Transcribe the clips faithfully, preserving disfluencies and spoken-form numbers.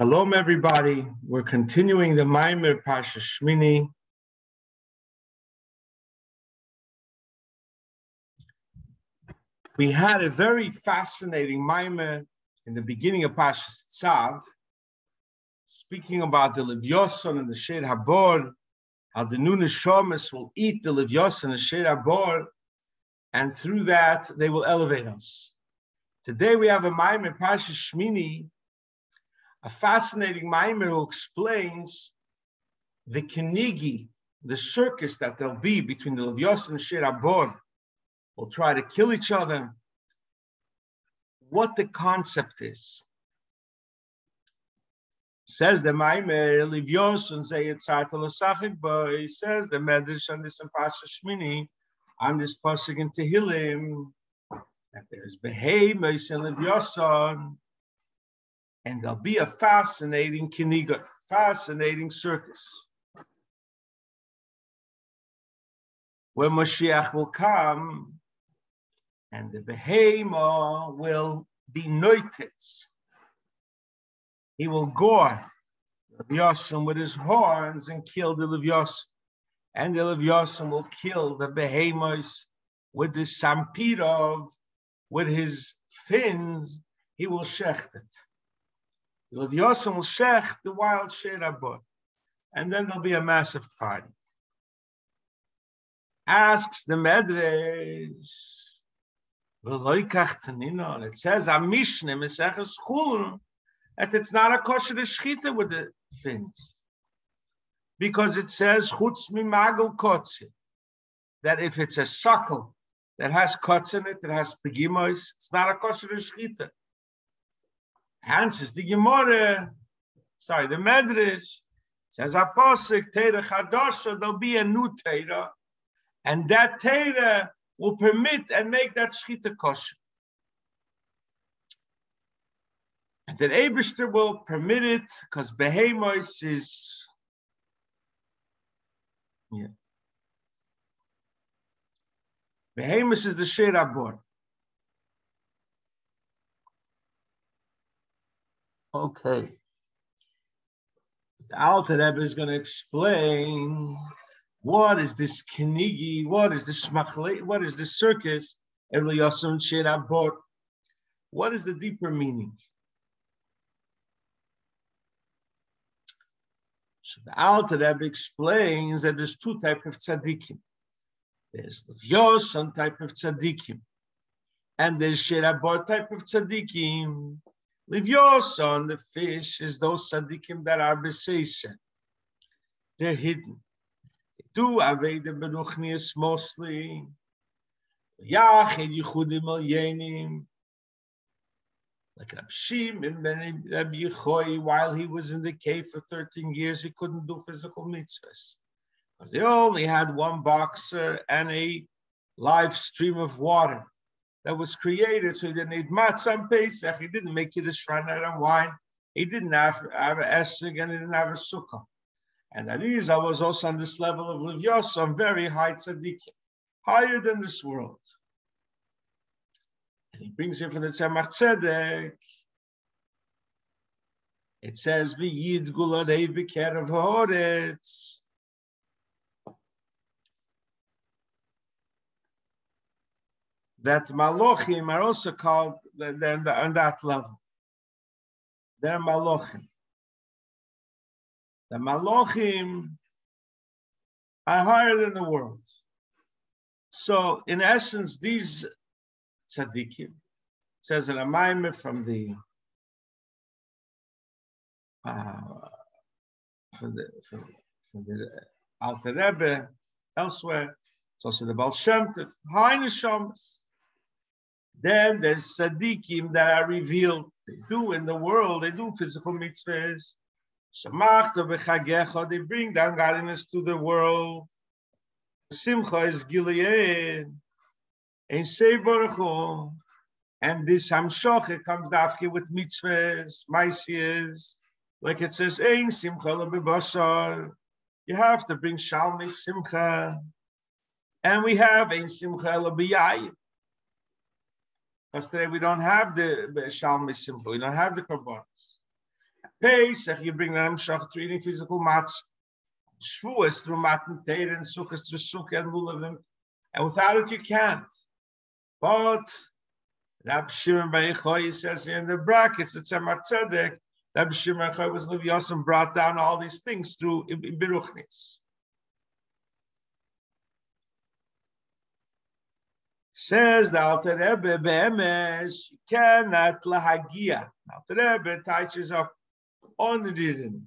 Shalom, everybody. We're continuing the Ma'amar Parashat Shmini. We had a very fascinating Ma'amar in the beginning of Parashat Tzav, speaking about the Livyoson and the She'er Habor, how the Nune Shomas will eat the Livyoson and She'er Habor, and through that, they will elevate us. Today, we have a Ma'amar Parashat Shmini, a fascinating Maimer who explains the Kenigi, the circus that there'll be between the Leviathan and She'er Habor. Will try to kill each other. What the concept is. Says the Maimer, Leviathan, Zeya Tzai, he says the Medrash on the Sempasha Shemini, on this Pesach in Tehillim, that there's behemoth and Leviathan. And there'll be a fascinating Kenigi, fascinating circus. When Mashiach will come and the behemoth will be noititz. He will gore Yoson with his horns and kill the Livyoson. And the Livyoson will kill the behemoth with the sampirov, with his fins, he will shecht it. The Leviathan will shech the wild She'er Habor, and then there'll be a massive party. Asks the Medrash, it says a Mishnah Meseches Chulin that it's not a kosher shechita with the fins, because it says chutz mimagel kotze, that if it's a suckle that has kotze in it, that has pegimos, it's not a kosher shechita. Answers the Gemara, sorry, the Medrash, says a posik, Tera chadosha, there'll be a new Tera, and that Tera will permit and make that shechita kosher. And that Eibister will permit it because behemoth is, yeah, behemoth is the She'er Habor. Okay. The Alter Rebbe is going to explain what is this Kenigi, what is this machle, what is this circus, Yoson She'er Habor. What is the deeper meaning? So the Alter Rebbe explains that there's two types of tzaddikim. There's the Yoson type of tzaddikim, and there's She'er Habor type of tzaddikim. Livyoson, the fish, is those tzaddikim that are beseishen. They're hidden. They do aveidah beruchnius mostly. Yachid yichudim al yenim. Like Rab Shimon bar Yochai, while he was in the cave for thirteen years, he couldn't do physical mitzvahs, because they only had one boxer and a live stream of water that was created, so he didn't eat matzah on Pesach, he didn't make Kiddush Ranah on wine, he didn't have, have an esrog, and he didn't have a sukkah. And Ariza was also on this level of Livyoson, very high tzaddikim, higher than this world. And he brings in from the Tzemach Tzedek, it says, V'yid gularev b'kerev ha'oretz. That malochim are also called, they're on that level. They're malochim. The malochim are higher than the world. So, in essence, these tzaddikim, it says in a maimer from the, uh, from the, from, from the Alter Rebbe, elsewhere, it's also the Baal Shem Tov, high neshamas. Then there's tzaddikim that are revealed. They do in the world, they do physical mitzvahs. They bring down godliness to the world. Simcha is gilead. And say baruch. And this hamshoch comes dafke with mitzvahs, maisias. Like it says, ein simcha lebibasar. You have to bring shalmi simcha. And we have ein simcha lebiyayim. Because today we don't have the Shalmi simple, we don't have the Korbanos. Pesach, you bring the Amshach to eating physical matzah. Shvuas through matan, Tera, and Sukkos through Sukkah and Lulavim. And without it, you can't. But Rab Shimon bar Yochai says here in the brackets, the Tzemach Tzedek, Rab Shimon bar Yochai was Livyoson, brought down all these things through Ibiruchnis. Says the Alter Rebbe, behemoth, you cannot lahagia. Alter Rebbe touches up on the reading.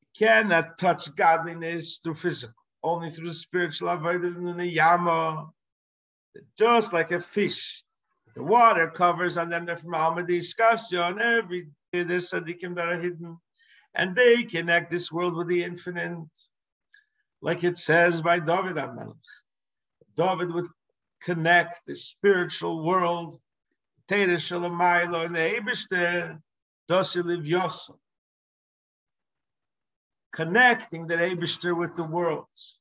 You cannot touch godliness through physical, only through spiritual avodah in the yama. Just like a fish, the water covers on them. They're from Alma Discussion. Every day there's tzaddikim that are hidden, and they connect this world with the infinite, like it says by David HaMelech. David would connect the spiritual world, Tera Shalomaylo and the Eibister, Dosi Livyoson, connecting the Abishter with the worlds.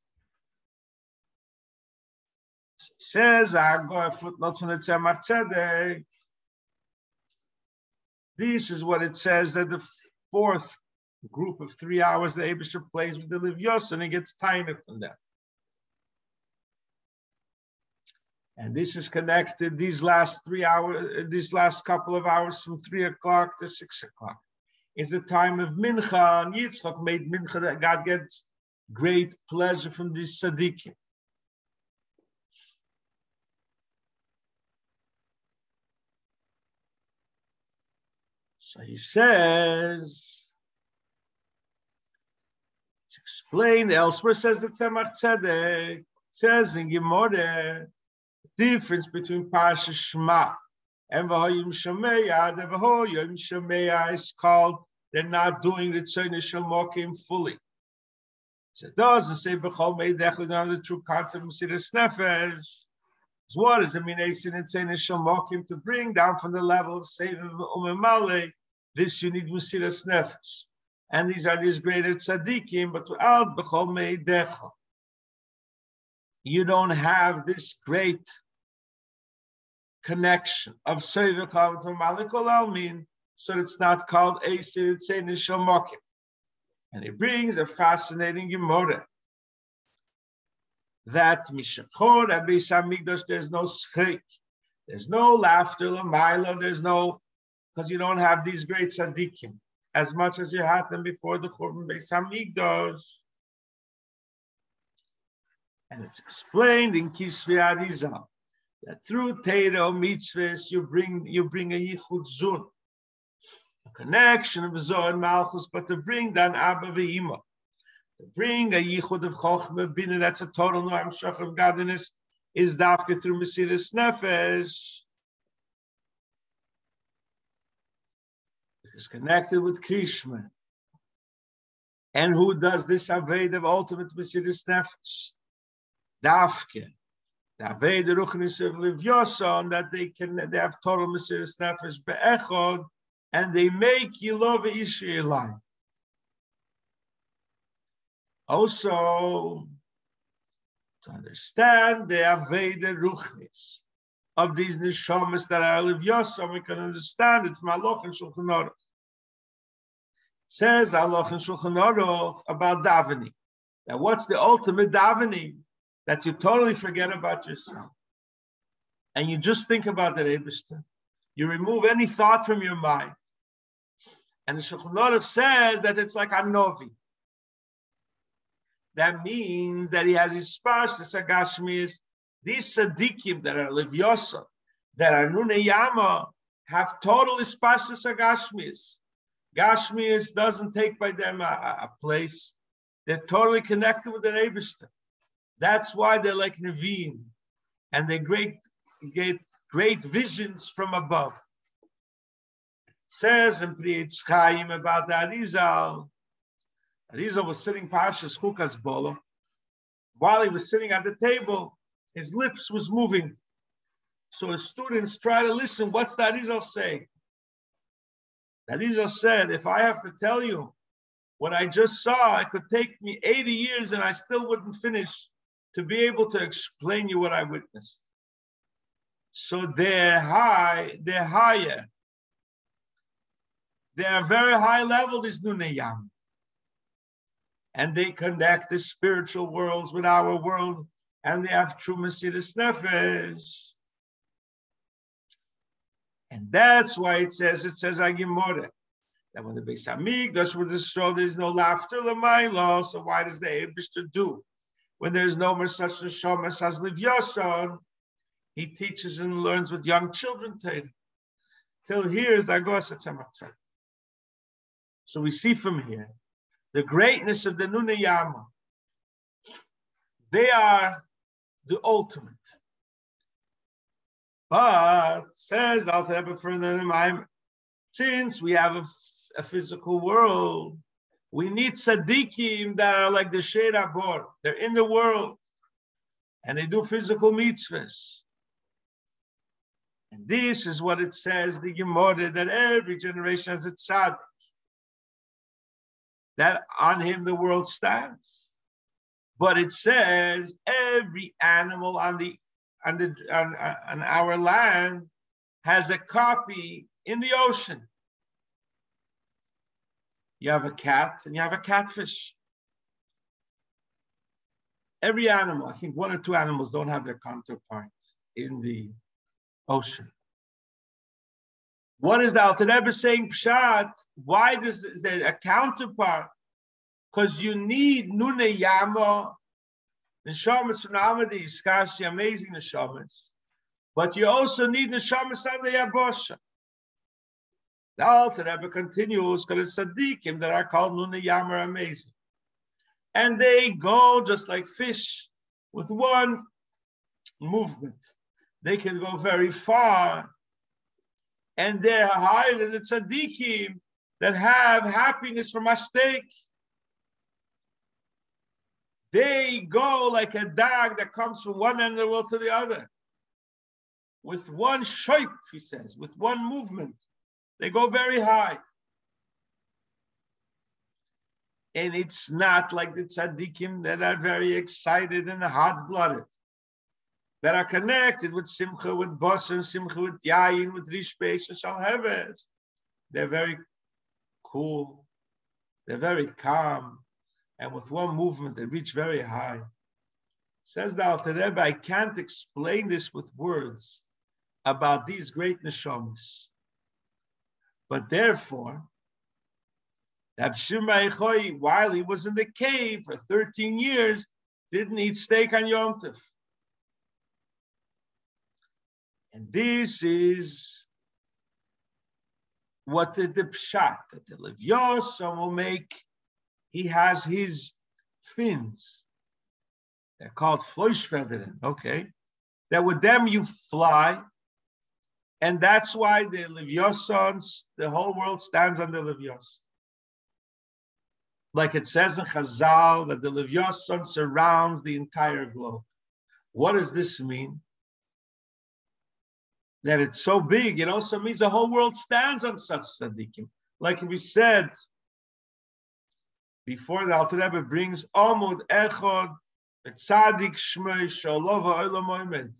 Says, I go a footnote from the Tzemach Tzedek. This is what it says, that the fourth group of three hours the Eibister plays with the Livyoson and he gets tiny from that. And this is connected these last three hours, these last couple of hours from three o'clock to six o'clock. It's the time of mincha, and Yitzchak made mincha that God gets great pleasure from this tzaddikim. So he says, it's explained elsewhere, says the Tzemach Tzedek, says in Gemara, the difference between Parashat Shema and veho yim shomeya, the veho yim shomeya is called, they're not doing the tzayne shalmokim fully. So it doesn't say, b'chol meidech, we don't have the true concept of musidus nefesh. So what does it mean, esin and tzayne shalmokim, to bring down from the level of seiv umemale, this you need musidus nefesh. And these are these greater tzaddikim, but without b'chol meidech, you don't have this great connection of Seiva Kavat Malikol Almin, so it's not called Asir, it's Tzayne Shalmokim. And it brings a fascinating Gemara that Mishachor Abis Amigdosh, there's no schik, there's no laughter, Lamaila, there's no, because you don't have these great tzaddikim as much as you had them before the Korban Beis Hamikdash. And it's explained in Kisvei Arizal, that through Tera or mitzvahs, you bring, you bring a yichud zun, a connection of Zohar and Malchus, but to bring down Abba ve'Ima, to bring a yichud of Chochmah Bina, that's a total no amshach of godliness, is dafka through Mesiras Nefesh. It is connected with Krishna. And who does this Aved of ultimate Mesiras Nefesh? Dafka. That they can, they have total Mesiras Nefesh be'echod, and they make Yilove Yisraelai. Also, to understand the Aveda Ruchnis of these Neshomas that are Livyoson, we can understand it's Maloch and Shulchan Aruch. It says Aloch and Shulchan Aruch about davening. Now, what's the ultimate davening? That you totally forget about yourself. And you just think about that Eibister. You remove any thought from your mind. And the Shulchan Aruch says that it's like a novi. That means that he has his spash, the Sagashmis, these tzaddikim that are Livyoson, that are Nune Yama, have total spash, the Sagashmis. Gashmis doesn't take by them a, a place. They're totally connected with the Eibister. That's why they're like Nevin, and they great, get great visions from above. It says in Priyetz Chaim about the Arizal. Arizal was sitting Parshas Chukas Bolo. While he was sitting at the table, his lips was moving. So his students try to listen. What's the Arizal say? The Arizal said, if I have to tell you what I just saw, it could take me eighty years and I still wouldn't finish to be able to explain you what I witnessed. So they're high, they're higher They are very high level, these Nuneyam. And they connect the spiritual worlds with our world, and they have true musidus nefesh. And that's why it says, it says, Agimore, that when the Beis Hamikdash was destroyed, there's no laughter, L'mayla. So why does the Eibister do? When there's no more such shamas as Livyoson, he teaches and learns with young children, Tera. Till here is the Agos at Tzemach Tzedek. So we see from here the greatness of the Nune Yama. They are the ultimate. But, says Alter Rebbe further in mind, since we have a, a physical world, we need tzaddikim that are like the She'er Habor. They're in the world, and they do physical mitzvahs. And this is what it says, the Gemara, that every generation has a tzaddik, that on him the world stands. But it says every animal on the On, the, on, on our land has a copy in the ocean. You have a cat and you have a catfish. Every animal, I think one or two animals don't have their counterpart in the ocean. What is the Alter Rebbe saying, Pshat? Why does, is there a counterpart? Because you need Nune Yama, Neshamas from Amadi is scarcely amazing neshamas, but you also need neshamas on the Yabosha. The Alter Rebbe continues, because tzaddikim that are called Nune Yam are amazing, and they go just like fish with one movement. They can go very far, and they're higher than the tzaddikim that have happiness from a stake. They go like a dog that comes from one end of the world to the other. With one shape, he says, with one movement, they go very high. And it's not like the tzaddikim that are very excited and hot-blooded, that are connected with Simcha, with Bosan, Simcha, with Yayin, with Rishpesh, and Shalheves. They're very cool. They're very calm. And with one movement, they reach very high. Says the Alter Rebbe, I can't explain this with words about these great neshamas. But therefore, Rab Shimon bar Yochai, while he was in the cave for thirteen years, didn't eat steak on Yom Tov. And this is what the, the pshat, that the Leviathan will make. He has his fins. They're called fleischfedern, okay? That with them you fly. And that's why the Leviosons, the whole world stands under Levioson. Like it says in Chazal, that the Levioson surrounds the entire globe. What does this mean? That it's so big, it also means the whole world stands on such tzaddikim. Like we said, before the Alter Rebbe brings Amud Echad, the Tzadik Shmei Shalova Olam Oimed.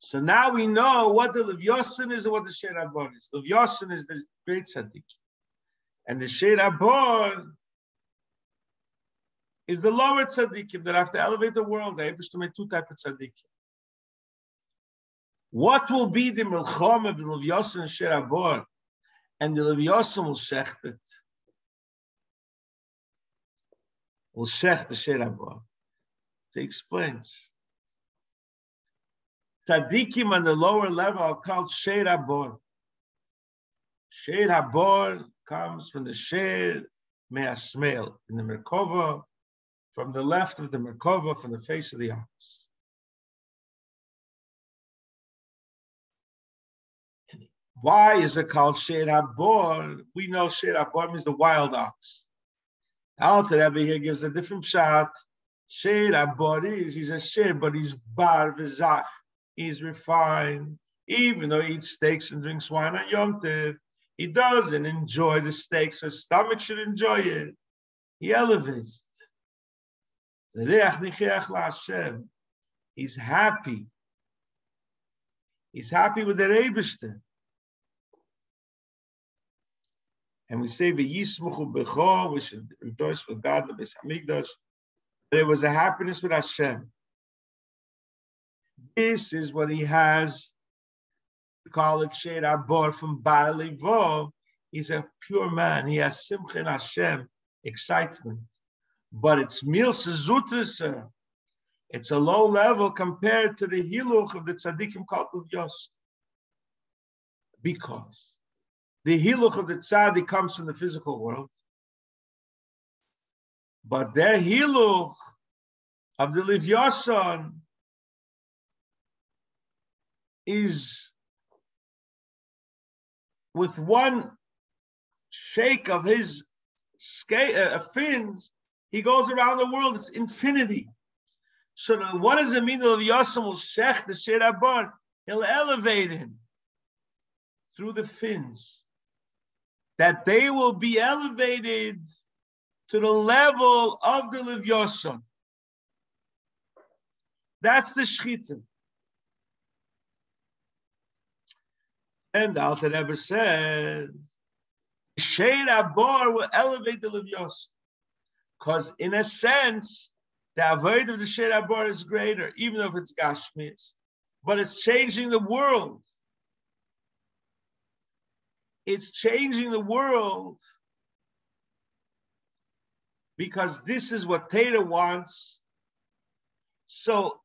So now we know what the Livyoson is and what the She'er Habor is. Livyoson is this great tzaddik, and the She'er Habor is the lower tzaddikim that have to elevate the world. They have to make two types of tzaddikim. What will be the milchom of the Livyoson and She'er Habor? And the Leviathan will shecht it. Will shecht the She'er Habor. He explains. Tzaddikim on the lower level are called She'er Habor. She'er Habor comes from the She'er Me'asmel in the Merkava, from the left of the Merkava, from the face of the ox. Why is it called She'er Habor? We know She'er Habor means the wild ox. Alter Rebbe here gives a different shot. She'er Habor is, he's a she'er, but he's bar v'zach. He's refined. Even though he eats steaks and drinks wine on Yom Tov, he doesn't enjoy the steaks. His stomach should enjoy it. He elevates it. He's happy. He's happy with the Eibister. And we say v'yismuchu b'cho, we should rejoice with God, the Beis Hamikdash. There was a happiness with Hashem. This is what he has. We call it She'er Habor from Ba'alivo. He's a pure man. He has Simcha and Hashem, excitement. But it's mil sezutrisa. It's a low level compared to the hiluch of the tzaddikim called Livyoson. Because the hiluch of the tzaddik comes from the physical world. But their hiluch of the Livyoson is with one shake of his uh, fins, he goes around the world. It's infinity. So what does it mean that Leviathan will shech the She'er Habor? He'll elevate him through the fins. That they will be elevated to the level of the Leviathan. That's the shechita. And Alter Rebbe says, She'er Habor will elevate the Leviathan. Because in a sense, the avodah of the She'er Habor is greater, even though it's Gashmias, but it's changing the world. It's changing the world because this is what Tera wants. So,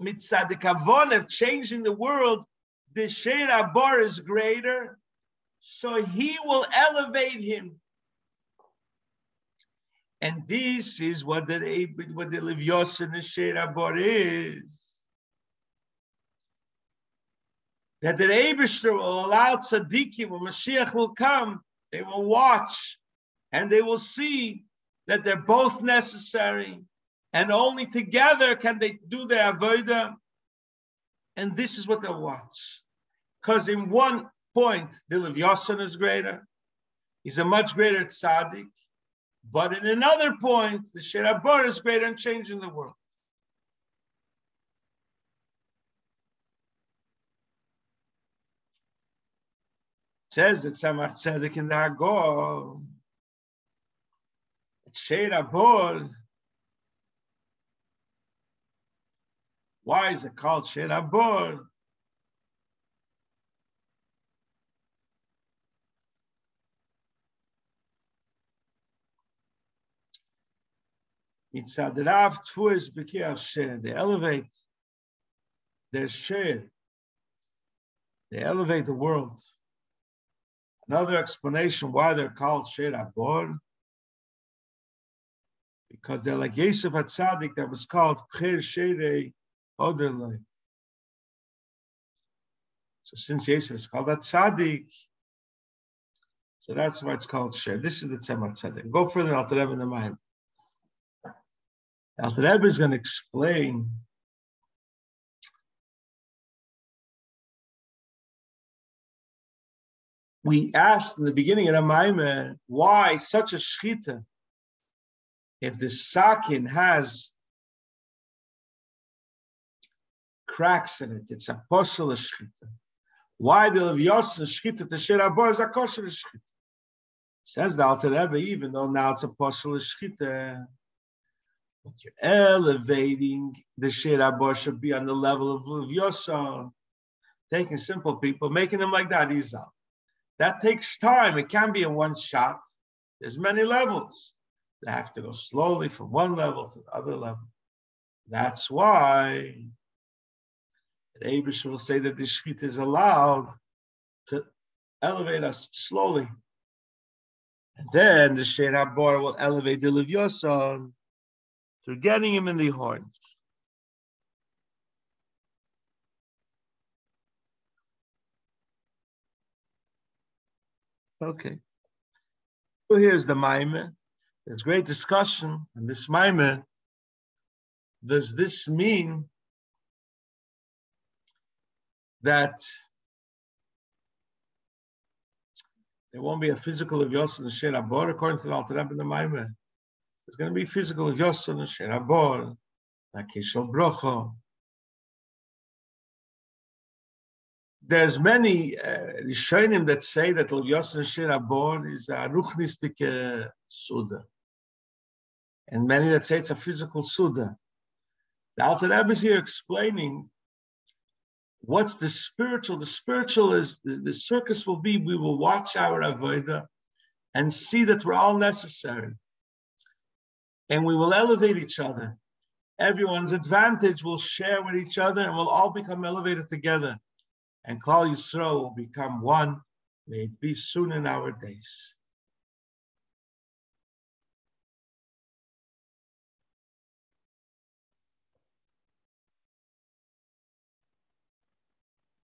mitzad the kavanah of changing the world, the She'er Habor is greater, so he will elevate him. And this is what the what the Livyoson and She'er Habor is. That the Eibister will allow tzaddikim, when Mashiach will come, they will watch and they will see that they're both necessary and only together can they do their avodah. And this is what they watch. Because in one point, the Livyoson is greater. He's a much greater tzaddik. But in another point, the She'er Habor is greater and changing the world. It says that Tzemach Tzedek in the Hagor, She'er Habor. Why is it called She'er Habor? They elevate their share. They elevate the world. Another explanation why they're called She'er Habor, because they're like Yosef HaTzadik that was called B'cher Sheirei Oderlei. So since Yosef is called HaTzadik, so that's why it's called Sheir. This is the Tzemach Tzedek. Go further, Alter Rebbe in the Ma'amar. Alter Rebbe is going to explain we asked in the beginning of the Maimer why such a shechita if the sakin has cracks in it, it's a posel shechita. Why the Leviathan shechita to She'er Habor is a kosher shechita? Says the Alter Rebbe, even though now it's a posel shechita, but you're elevating the She'er Habor should be on the level of Livyoson, taking simple people, making them like that is out. That takes time. It can't be in one shot. There's many levels. They have to go slowly from one level to the other level. That's why the Eibish will say that the shechita is allowed to elevate us slowly. And then the She'er Habor will elevate the Livyoson through getting him in the horns. Okay. So here's the Maimer. There's great discussion on this Maimer. Does this mean that there won't be a physical of Yoson and She'er Habor according to the Alter Rebbe in the Maimer? It's going to be physical of Yoson and She'er Habor, like Kishol Brocho. There's many Rishonim uh, that say that Livyoson and She'er Habor is a ruchnistic uh, suda, and many that say it's a physical suda. The Alter Rebbe is here explaining what's the spiritual. The spiritual is the, the circus will be. We will watch our avoda and see that we're all necessary, and we will elevate each other. Everyone's advantage will share with each other, and we'll all become elevated together. And Klal Yisrael will become one. May it be soon in our days.